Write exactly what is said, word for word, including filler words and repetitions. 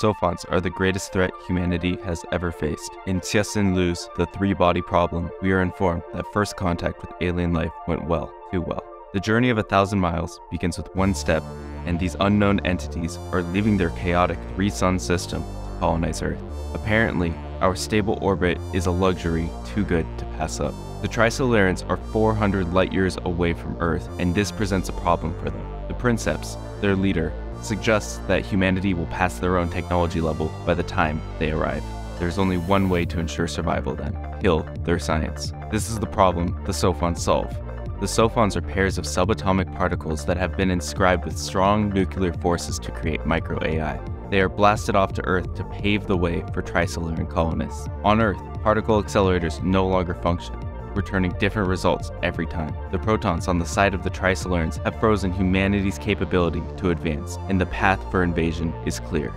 Sophons are the greatest threat humanity has ever faced. In Tiesin Lu's The Three-Body Problem, we are informed that first contact with alien life went well, too well. The journey of a thousand miles begins with one step, and these unknown entities are leaving their chaotic three-sun system to colonize Earth. Apparently, our stable orbit is a luxury too good to pass up. The Trisolarans are four hundred light-years away from Earth, and this presents a problem for them. The Princeps, their leader, suggests that humanity will pass their own technology level by the time they arrive. There's only one way to ensure survival then: kill their science. This is the problem the Sophons solve. The Sophons are pairs of subatomic particles that have been inscribed with strong nuclear forces to create micro-A I. They are blasted off to Earth to pave the way for Trisolaran colonists. On Earth, particle accelerators no longer function, returning different results every time. The protons on the side of the Trisolarans have frozen humanity's capability to advance, and the path for invasion is clear.